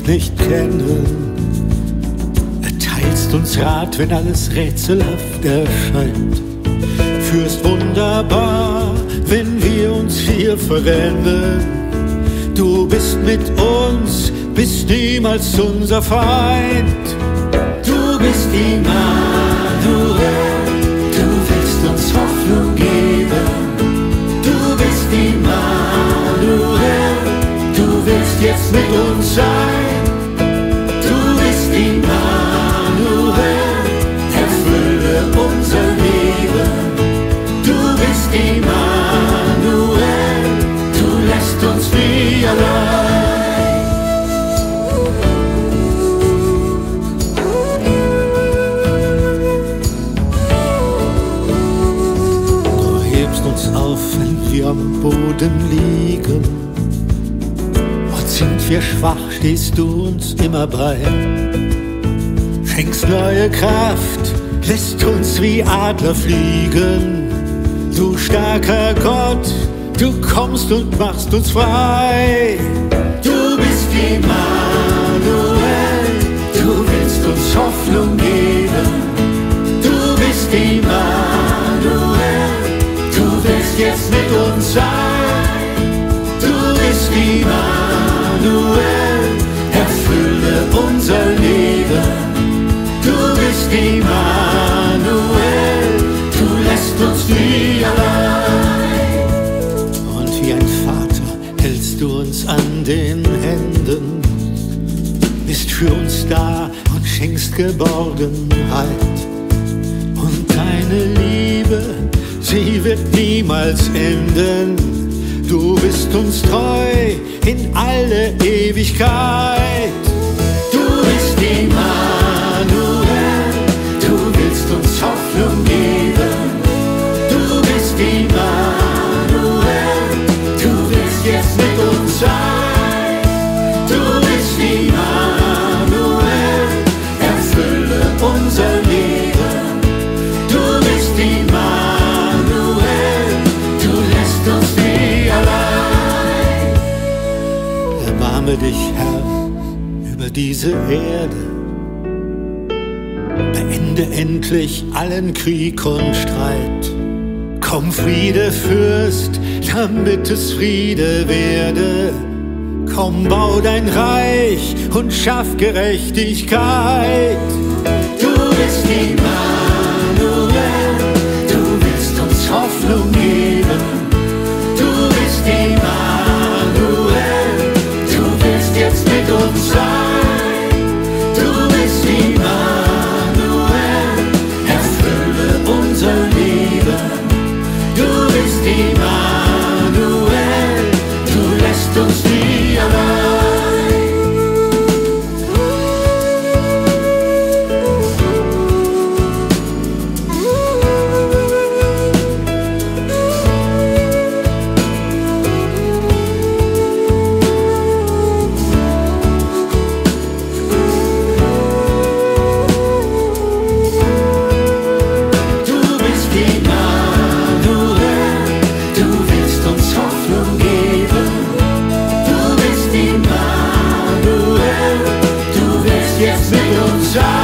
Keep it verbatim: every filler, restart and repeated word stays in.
Weg nicht kennen. Erteilst uns Rat, wenn alles rätselhaft erscheint. Führst wunderbar, wenn wir uns hier verrennen. Du bist mit uns, bist niemals unser Feind. Du bist Immanuel, du willst uns Hoffnung geben. Du bist Immanuel, du willst jetzt mit uns sein. Du bist Immanuel, erfülle unser Leben. Du bist Immanuel, du lässt uns nie allein. Du hebst uns auf, wenn wir am Boden liegen. Dort sind wir schwach, stehst du uns immer bei. Schenkst neue Kraft, lässt uns wie Adler fliegen. Du starker Gott, du kommst und machst uns frei. Du bist Immanuel, du willst uns Hoffnung geben. Du bist Immanuel, du willst jetzt mit uns sein. Du bist Immanuel, erfülle unser Leben. Du bist Immanuel, lässt uns nie allein. Und wie ein Vater hältst du uns an den Händen, bist für uns da und schenkst Geborgenheit. Und deine Liebe, sie wird niemals enden. Du bist uns treu in alle Ewigkeit. Du bist Immanuel, du willst uns Hoffnung geben. Immanuel, du willst jetzt mit uns sein. Du bist Immanuel, erfülle unser Leben. Du bist Immanuel, du lässt uns nie allein. Erbarme dich, Herr, über diese Erde. Beende endlich allen Krieg und Streit. Komm, Friede, Fürst, damit es Friede werde. Komm, bau dein Reich und schaff Gerechtigkeit. Du bist Immanuel, du willst uns Hoffnung geben. Du bist Immanuel, du willst jetzt mit uns sein. Du bist Immanuel, erfülle unser Leben. Du bist Immanuel, du lässt uns nie allein. Du bist Immanuel, jetzt mit uns sein.